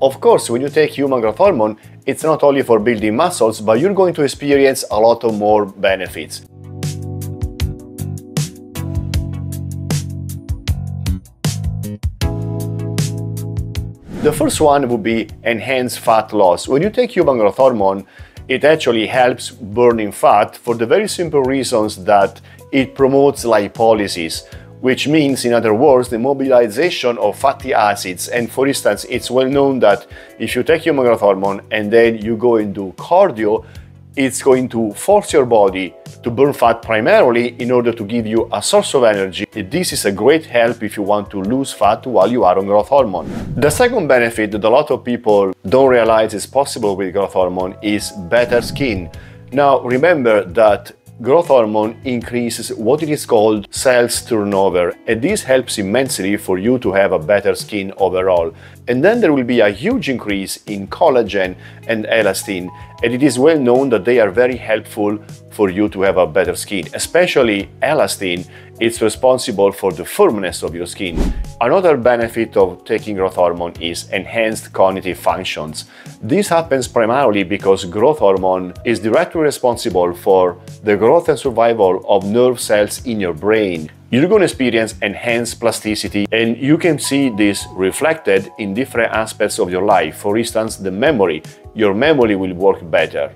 Of course, when you take human growth hormone, it's not only for building muscles, but you're going to experience a lot of more benefits. The first one would be enhanced fat loss. When you take human growth hormone, it actually helps burning fat for the very simple reasons that it promotes lipolysis, which means, in other words, the mobilization of fatty acids. And for instance, it's well known that if you take human growth hormone and then you go and do cardio, it's going to force your body to burn fat primarily in order to give you a source of energy. This is a great help if you want to lose fat while you are on growth hormone. The second benefit that a lot of people don't realize is possible with growth hormone is better skin. Now, remember that growth hormone increases what it is called cells turnover, and this helps immensely for you to have a better skin overall. And then there will be a huge increase in collagen and elastin, and it is well known that they are very helpful for you to have a better skin, especially elastin. It's responsible for the firmness of your skin. Another benefit of taking growth hormone is enhanced cognitive functions. This happens primarily because growth hormone is directly responsible for the growth and survival of nerve cells in your brain. You're going to experience enhanced plasticity, and you can see this reflected in different aspects of your life. For instance, the memory. Your memory will work better.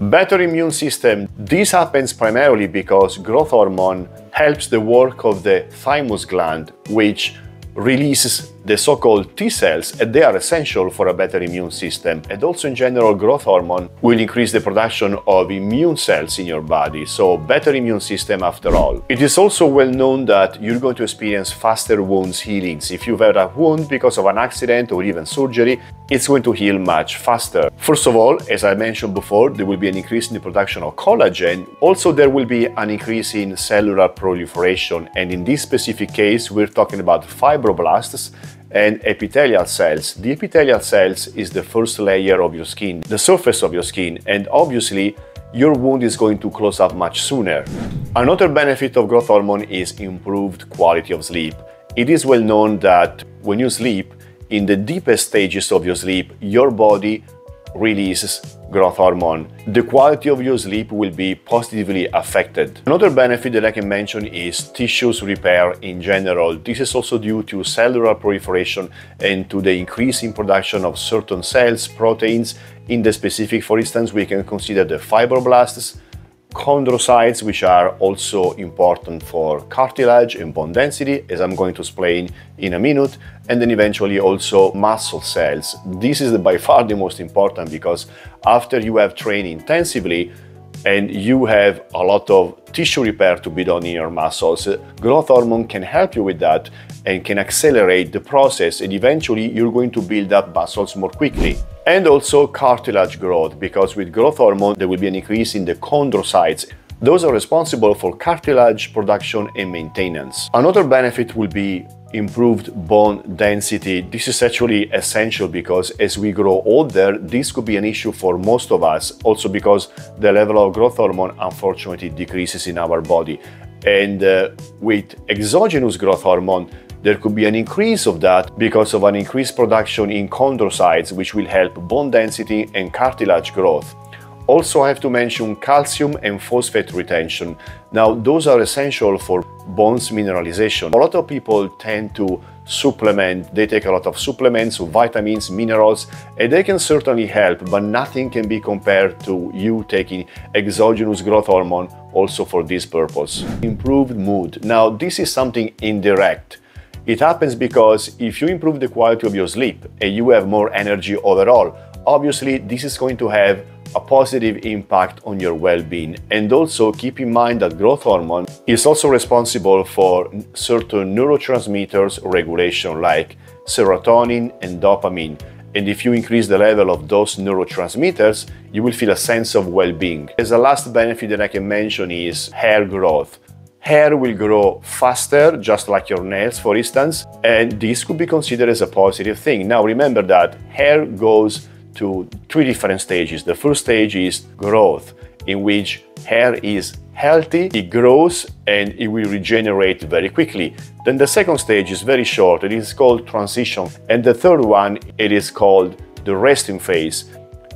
Better immune system. This happens primarily because growth hormone helps the work of the thymus gland, which releases the so-called T cells, and they are essential for a better immune system. And also in general, growth hormone will increase the production of immune cells in your body, so better immune system after all. It is also well known that you're going to experience faster wounds healings. If you've had a wound because of an accident or even surgery, it's going to heal much faster. First of all, as I mentioned before, there will be an increase in the production of collagen. Also, there will be an increase in cellular proliferation, and in this specific case, we're talking about fibroblasts and epithelial cells. The epithelial cells is the first layer of your skin, the surface of your skin, and obviously your wound is going to close up much sooner. Another benefit of growth hormone is improved quality of sleep. It is well known that when you sleep, in the deepest stages of your sleep, your body releases growth hormone. The quality of your sleep will be positively affected. Another benefit that I can mention is tissues repair in general. This is also due to cellular proliferation and to the increase in production of certain cells, proteins. In the specific, for instance, we can consider the fibroblasts, chondrocytes, which are also important for cartilage and bone density, as I'm going to explain in a minute, and then eventually also muscle cells. This is by far the most important, because after you have trained intensively and you have a lot of tissue repair to be done in your muscles, growth hormone can help you with that and can accelerate the process, and eventually you're going to build up muscles more quickly. And also cartilage growth, because with growth hormone there will be an increase in the chondrocytes. Those are responsible for cartilage production and maintenance. Another benefit will be improved bone density. This is actually essential because as we grow older, this could be an issue for most of us, also because the level of growth hormone unfortunately decreases in our body. And with exogenous growth hormone, there could be an increase of that because of an increased production in chondrocytes, which will help bone density and cartilage growth. Also, I have to mention calcium and phosphate retention. Now, those are essential for bones mineralization. A lot of people tend to supplement. They take a lot of supplements, vitamins, minerals, and they can certainly help, but nothing can be compared to you taking exogenous growth hormone also for this purpose. Improved mood. Now, this is something indirect. It happens because if you improve the quality of your sleep and you have more energy overall, obviously this is going to have a positive impact on your well-being. And also keep in mind that growth hormone is also responsible for certain neurotransmitters regulation like serotonin and dopamine. And if you increase the level of those neurotransmitters, you will feel a sense of well-being. As a last benefit that I can mention is hair growth. Hair will grow faster, just like your nails, for instance, and this could be considered as a positive thing. Now, remember that hair goes to three different stages. The first stage is growth, in which hair is healthy, it grows, and it will regenerate very quickly. Then the second stage is very short, it is called transition. And the third one, it is called the resting phase,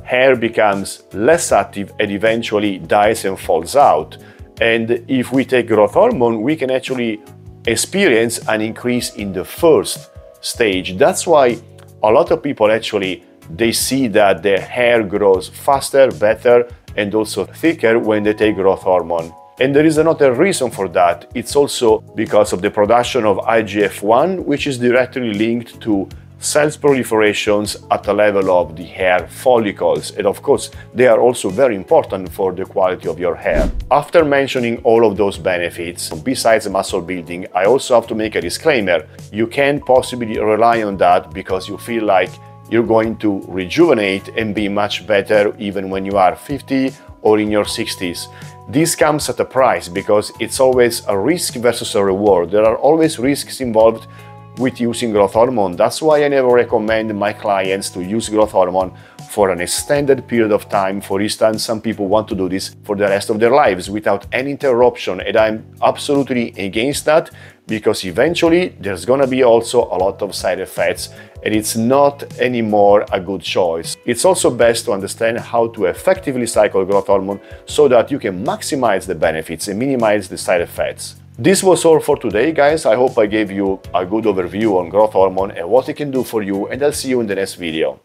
hair becomes less active and eventually dies and falls out. And if we take growth hormone, we can actually experience an increase in the first stage. That's why a lot of people actually, they see that their hair grows faster, better, and also thicker when they take growth hormone. And there is another reason for that. It's also because of the production of IGF-1, which is directly linked to cell proliferations at the level of the hair follicles, and of course they are also very important for the quality of your hair. After mentioning all of those benefits, besides muscle building, I also have to make a disclaimer. You can't possibly rely on that because you feel like you're going to rejuvenate and be much better even when you are 50 or in your 60s. This comes at a price because it's always a risk versus a reward. There are always risks involved with using growth hormone. That's why I never recommend my clients to use growth hormone for an extended period of time. For instance, some people want to do this for the rest of their lives without any interruption, and I'm absolutely against that because eventually there's gonna be also a lot of side effects and it's not anymore a good choice. It's also best to understand how to effectively cycle growth hormone so that you can maximize the benefits and minimize the side effects. This was all for today, guys. I hope I gave you a good overview on growth hormone and what it can do for you, and I'll see you in the next video.